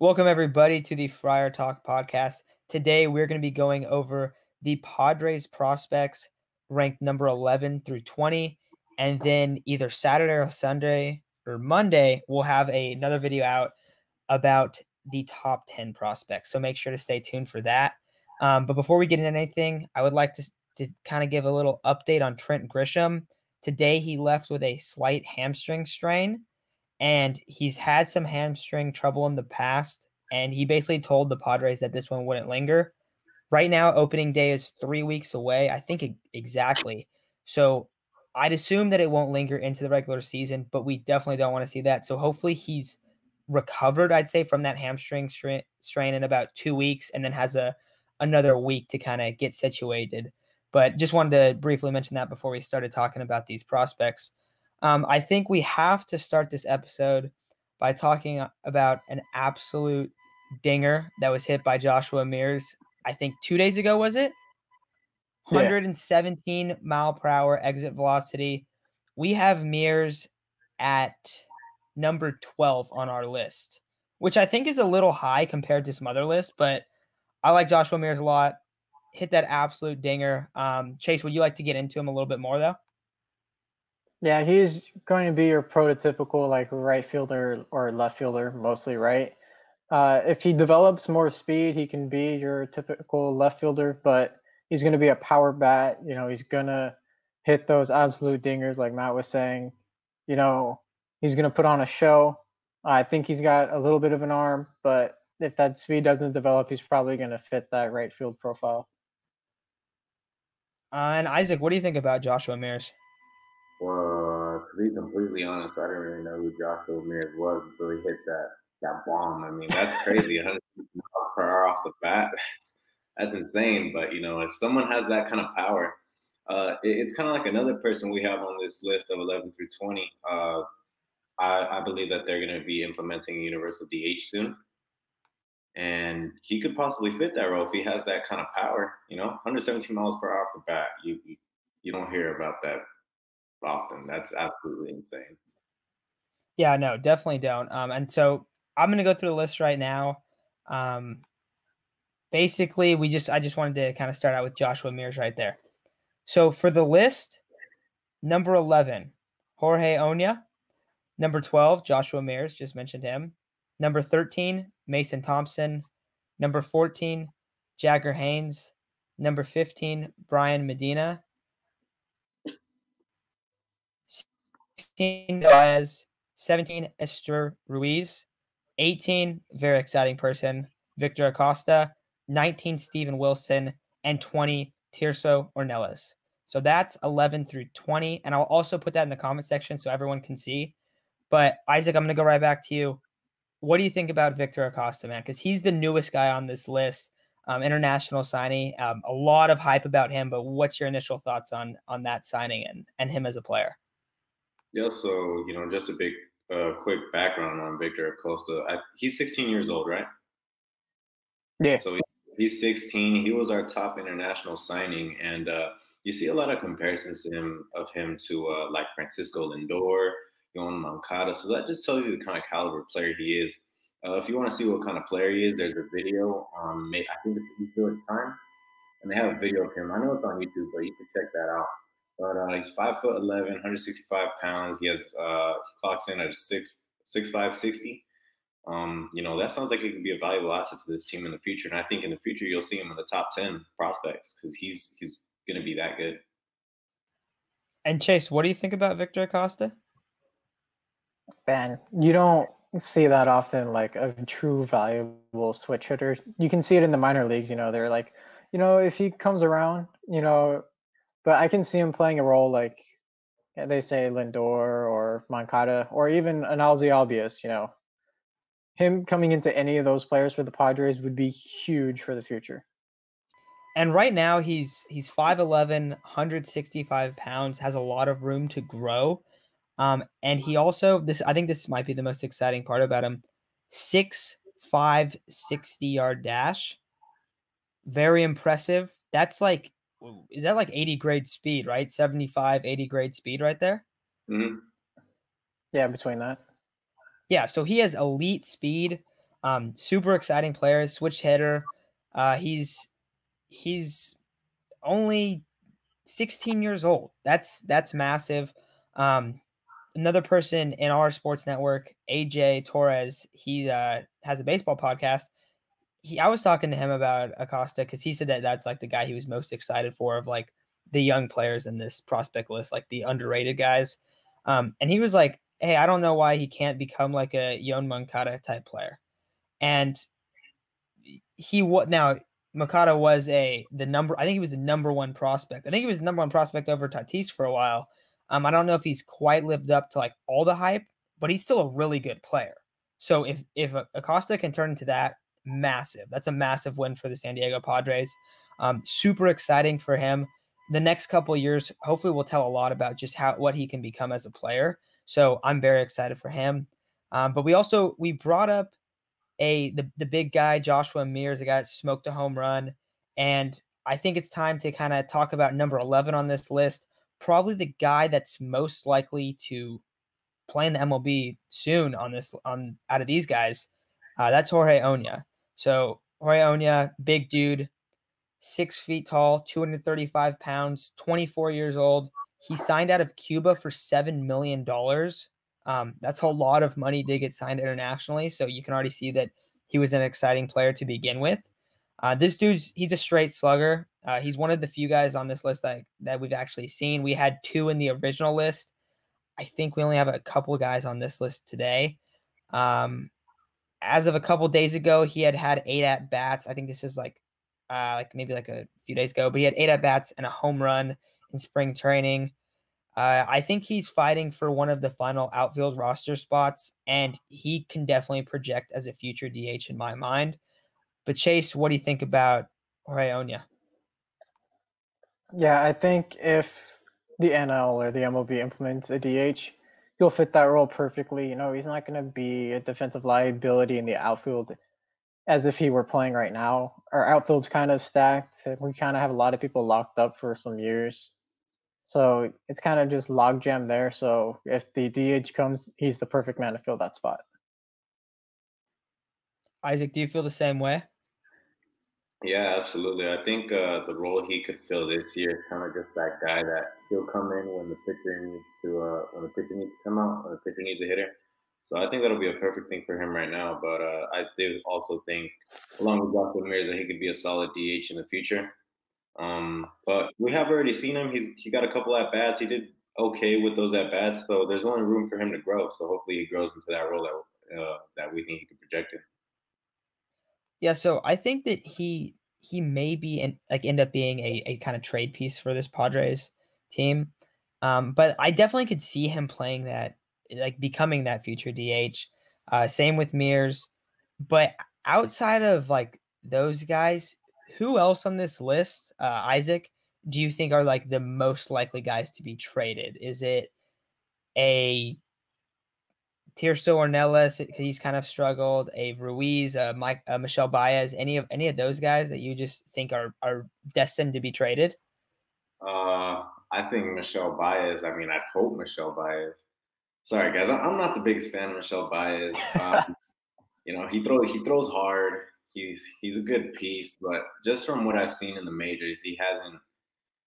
Welcome, everybody, to the Friar Talk podcast. Today, we're going to be going over the Padres prospects ranked number 11 through 20. And then either Saturday or Sunday or Monday, we'll have another video out about the top 10 prospects. So make sure to stay tuned for that. But before we get into anything, I would like to kind of give a little update on Trent Grisham. Today, he left with a slight hamstring strain. And he's had some hamstring trouble in the past, and he basically told the Padres that this one wouldn't linger. Right now, opening day is 3 weeks away, I think exactly. So I'd assume that it won't linger into the regular season, but we definitely don't want to see that. So hopefully he's recovered, I'd say, from that hamstring strain in about 2 weeks and then has another week to kind of get situated. But just wanted to briefly mention that before we started talking about these prospects. I think we have to start this episode by talking about an absolute dinger that was hit by Joshua Mears, I think 2 days ago, was it? Yeah. 117 mile per hour exit velocity. We have Mears at number 12 on our list, which I think is a little high compared to some other lists, but I like Joshua Mears a lot. Hit that absolute dinger. Chase, would you like to get into him a little bit more, though? Yeah, he's going to be your prototypical like right fielder or left fielder, mostly right. If he develops more speed, he can be your typical left fielder, but he's going to be a power bat. You know, he's going to hit those absolute dingers like Matt was saying. You know, he's going to put on a show. I think he's got a little bit of an arm, but if that speed doesn't develop, he's probably going to fit that right field profile. And Isaac, what do you think about Joshua Mears? Well, to be completely honest, I didn't really know who Joshua Mears was until he hit that bomb. I mean, that's crazy. 100 miles per hour off the bat. That's insane. But, you know, if someone has that kind of power, it's kind of like another person we have on this list of 11 through 20. I believe that they're going to be implementing a universal DH soon. And he could possibly fit that role if he has that kind of power. You know, 117 miles per hour off the bat. You don't hear about that often. That's absolutely insane. Yeah, no, definitely don't. And so I'm going to go through the list right now. Basically, I just wanted to kind of start out with Joshua Mears right there. So for the list, number 11, Jorge Ona. Number 12, Joshua Mears, just mentioned him. Number 13, Mason Thompson. Number 14, Jagger Haynes. Number 15, Brayan Medina. 16, Baez. 17, Esteury Ruiz. 18, very exciting person, Victor Acosta. 19, Steven Wilson. And 20, Tirso Ornelas. So that's 11 through 20. And I'll also put that in the comment section so everyone can see. But, Isaac, I'm going to go right back to you. What do you think about Victor Acosta, man? Because he's the newest guy on this list, international signing. A lot of hype about him. But what's your initial thoughts on that signing and him as a player? Yeah, so, you know, just a big, quick background on Victor Acosta. He's 16 years old, right? Yeah. So he's 16. He was our top international signing, and you see a lot of comparisons to him to like Francisco Lindor, Juan Mancada. So that just tells you the kind of caliber player he is. If you want to see what kind of player he is, there's a video. I think it's Eastern Time, and they have a video of him. I know it's on YouTube, but you can check that out. But he's 5'11", 165 pounds. He has clocks in at 6'5", 60. You know, that sounds like it could be a valuable asset to this team in the future. And I think in the future you'll see him in the top 10 prospects because he's gonna be that good. And Chase, what do you think about Victor Acosta? Ben, you don't see that often, like a true valuable switch hitter. You can see it in the minor leagues. You know, they're like, you know, if he comes around, you know. But I can see him playing a role like they say Lindor or Moncada or even Analzi Albius, you know. Him coming into any of those players for the Padres would be huge for the future. And right now he's 5'11", 165 pounds, has a lot of room to grow. And he also I think this might be the most exciting part about him. 6'5", 60-yard dash. Very impressive. That's like, is that like 80 grade speed, right? 75, 80 grade speed right there? Mm-hmm. Yeah, between that. Yeah, so he has elite speed. Super exciting player, switch hitter. He's only 16 years old. That's massive. Another person in our sports network, AJ Torres, he has a baseball podcast. I was talking to him about Acosta because he said that's like the guy he was most excited for of like the young players in this prospect list, like the underrated guys. And he was like, hey, I don't know why he can't become like a Juan Mancada type player. And now Mancada was the number one prospect. I think he was the number one prospect over Tatis for a while. I don't know if he's quite lived up to like all the hype, but he's still a really good player. So if Acosta can turn into that, massive. That's a massive win for the San Diego Padres. Super exciting for him. The next couple of years, hopefully will tell a lot about just what he can become as a player. So I'm very excited for him. But we brought up the big guy, Joshua Mears, the guy that smoked a home run. And I think it's time to kind of talk about number 11 on this list. Probably the guy that's most likely to play in the MLB soon out of these guys. That's Jorge Ona. So Jorge Ona, big dude, 6 feet tall, 235 pounds, 24 years old. He signed out of Cuba for $7 million. That's a lot of money to get signed internationally. So you can already see that he was an exciting player to begin with. He's a straight slugger. He's one of the few guys on this list that we've actually seen. We had two in the original list. I think we only have a couple guys on this list today. As of a couple days ago, he had 8 at bats. I think this is like maybe like a few days ago, but he had 8 at bats and a home run in spring training. I think he's fighting for one of the final outfield roster spots, and he can definitely project as a future DH in my mind. But Chase, what do you think about Jorge Ona? Yeah, I think if the NL or the MLB implements a DH, he'll fit that role perfectly. You know, he's not going to be a defensive liability in the outfield as if he were playing right now. Our outfield's kind of stacked. We kind of have a lot of people locked up for some years. So it's kind of just logjam there. So if the DH comes, he's the perfect man to fill that spot. Isaac, do you feel the same way? Yeah, absolutely. I think the role he could fill this year is kind of just that guy that he'll come in when the pitcher needs to come out, or the pitcher needs a hitter. So I think that'll be a perfect thing for him right now. But I do also think, along with Joshua Mears, that he could be a solid DH in the future. But we have already seen him. He got a couple at bats. He did okay with those at bats. So there's only room for him to grow. So hopefully he grows into that role that we think he can project in. Yeah, so I think that he may be end up being a kind of trade piece for this Padres team, but I definitely could see him playing that, like becoming that future DH. Same with Mears, but outside of like those guys, who else on this list, Isaac, do you think are like the most likely guys to be traded? Is it a Tirso Ornelas, because he's kind of struggled, a Ruiz, Michel Baez, any of those guys that you just think are destined to be traded? I think Michel Baez. I mean, I hope Michel Baez. Sorry, guys, I'm not the biggest fan of Michel Baez. You know, he throws hard. He's a good piece, but just from what I've seen in the majors, he hasn't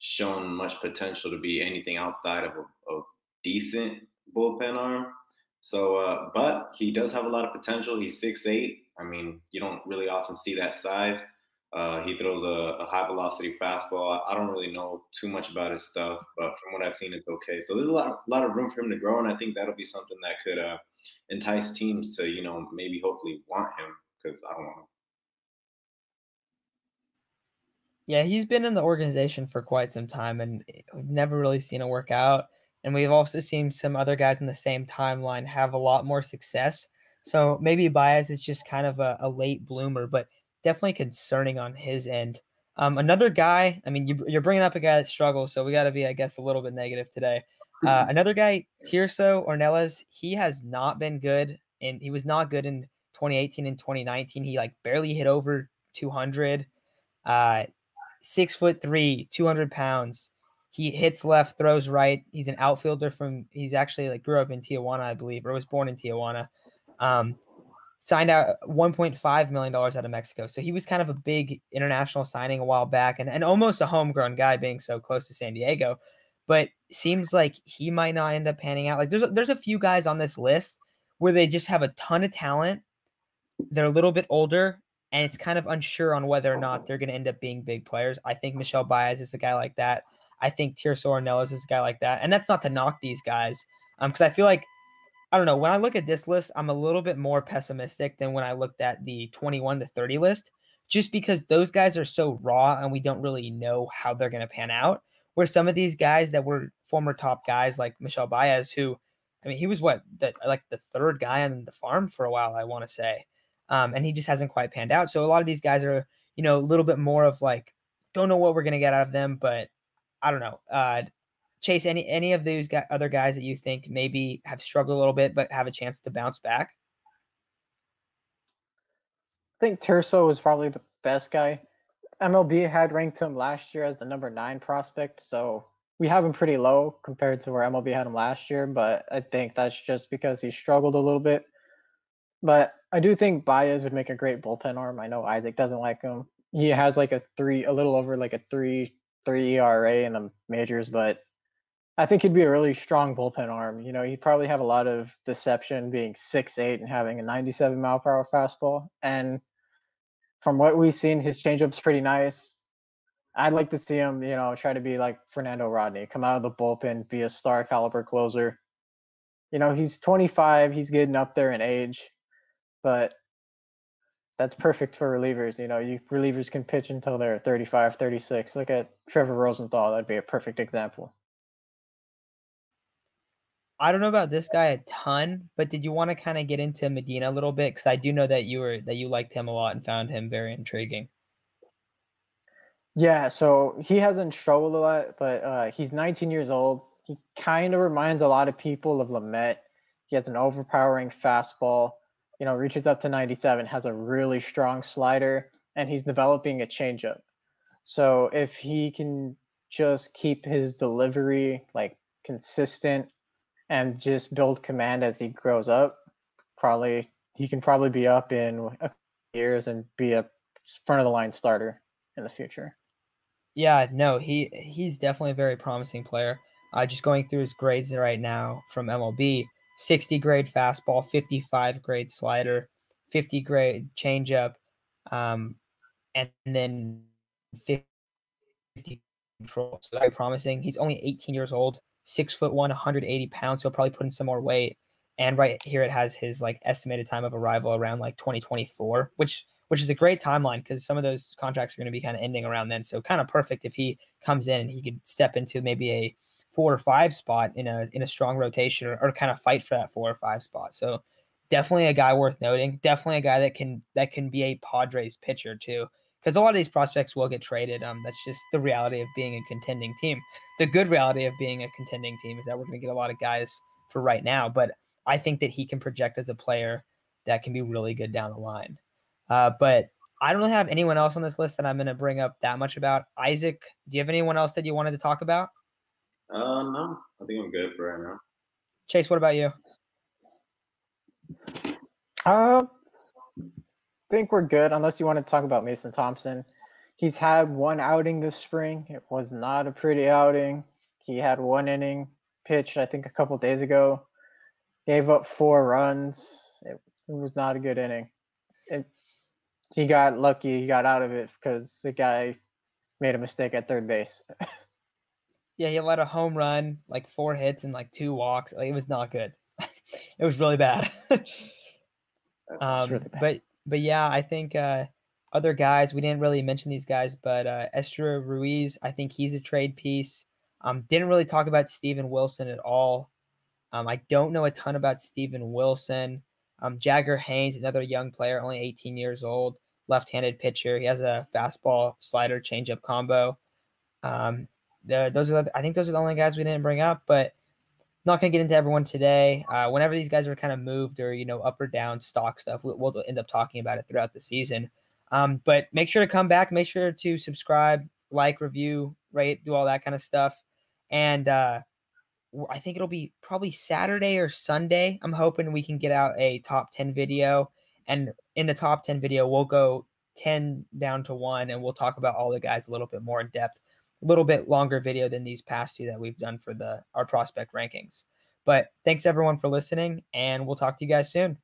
shown much potential to be anything outside of a decent bullpen arm. So, but he does have a lot of potential. He's 6'8". I mean, you don't really often see that size. He throws a high-velocity fastball. I don't really know too much about his stuff, but from what I've seen, it's okay. So there's a lot of room for him to grow, and I think that'll be something that could entice teams to, you know, maybe hopefully want him, because I don't want him. Yeah, he's been in the organization for quite some time, and we've never really seen it work out. And we've also seen some other guys in the same timeline have a lot more success. So maybe Baez is just kind of a late bloomer, but definitely concerning on his end. Another guy, I mean, you're bringing up a guy that struggles, so we got to be, I guess, a little bit negative today. Another guy, Tirso Ornelas, he has not been good, and he was not good in 2018 and 2019. He like barely hit over 200, 6'3", 200 pounds. He hits left, throws right. He's an outfielder he's actually like grew up in Tijuana, I believe, or was born in Tijuana. signed out $1.5 million out of Mexico. So he was kind of a big international signing a while back and almost a homegrown guy being so close to San Diego. But seems like he might not end up panning out. Like there's a few guys on this list where they just have a ton of talent. They're a little bit older, and it's kind of unsure on whether or not they're going to end up being big players. I think Michel Baez is a guy like that. I think Tirso Ornelas is a guy like that. And that's not to knock these guys because I feel like, I don't know, when I look at this list, I'm a little bit more pessimistic than when I looked at the 21 to 30 list, just because those guys are so raw and we don't really know how they're going to pan out. Where some of these guys that were former top guys like Michel Baez, who, I mean, he was the third guy on the farm for a while, I want to say. And he just hasn't quite panned out. So a lot of these guys are, a little bit more of like, don't know what we're going to get out of them, but I don't know. Chase, any of those other guys that you think maybe have struggled a little bit but have a chance to bounce back? I think Tirso is probably the best guy. MLB had ranked him last year as the number 9 prospect, so we have him pretty low compared to where MLB had him last year, but I think that's just because he struggled a little bit. But I do think Baez would make a great bullpen arm. I know Isaac doesn't like him. He has like a .3 ERA in the majors, but I think he'd be a really strong bullpen arm. He'd probably have a lot of deception being 6'8" and having a 97 mile per hour fastball. And from what we've seen, his changeup's pretty nice. I'd like to see him, try to be like Fernando Rodney, come out of the bullpen, be a star caliber closer. He's 25, he's getting up there in age, but that's perfect for relievers. Relievers can pitch until they're 35, 36. Look at Trevor Rosenthal, that'd be a perfect example. I don't know about this guy a ton, but did you want to kind of get into Medina a little bit? Because I do know that you liked him a lot and found him very intriguing. Yeah, so he hasn't struggled a lot, but he's 19 years old. He kind of reminds a lot of people of Lamet. He has an overpowering fastball, reaches up to 97, has a really strong slider, and he's developing a changeup. So if he can just keep his delivery like consistent and just build command as he grows up, he can probably be up in a couple years and be a front of the line starter in the future. Yeah, no, he's definitely a very promising player. Just going through his grades right now from MLB: 60 grade fastball, 55 grade slider, 50 grade changeup, and then 50 control. So very promising. He's only 18 years old. 6'1", 180 pounds. He'll probably put in some more weight. And right here, it has his estimated time of arrival around 2024, which is a great timeline because some of those contracts are going to be kind of ending around then. So kind of perfect if he comes in and he could step into maybe a 4 or 5 spot in a strong rotation or kind of fight for that 4 or 5 spot. So definitely a guy worth noting. Definitely a guy that can be a Padres pitcher too, because a lot of these prospects will get traded. That's just the reality of being a contending team. The good reality of being a contending team is that we're going to get a lot of guys for right now, but I think that he can project as a player that can be really good down the line. But I don't really have anyone else on this list that I'm going to bring up that much about. Isaac, do you have anyone else that you wanted to talk about? No, I think I'm good for right now. Chase, what about you? I think we're good, unless you want to talk about Mason Thompson. He's had one outing this spring. It was not a pretty outing. He had one inning pitched, I think, a couple days ago. Gave up 4 runs. It was not a good inning. He got lucky. He got out of it because the guy made a mistake at third base. Yeah, he let a home run, 4 hits and 2 walks. It was not good. It was really bad. Really bad. But yeah, I think other guys, we didn't really mention these guys, but Esteury Ruiz, I think he's a trade piece. Didn't really talk about Steven Wilson at all. I don't know a ton about Steven Wilson. Jagger Haynes, another young player, only 18 years old, left-handed pitcher. He has a fastball, slider, changeup combo. I think those are the only guys we didn't bring up, but not going to get into everyone today. Whenever these guys are kind of moved or, up or down stock stuff, we'll end up talking about it throughout the season. But make sure to come back. Make sure to subscribe, like, review, rate, do all that kind of stuff. And I think it'll be probably Saturday or Sunday. I'm hoping we can get out a top 10 video And in the top 10 video, we'll go 10 down to 1, and we'll talk about all the guys a little bit more in depth. A little bit longer video than these past two that we've done for our prospect rankings. But thanks, everyone, for listening, and we'll talk to you guys soon.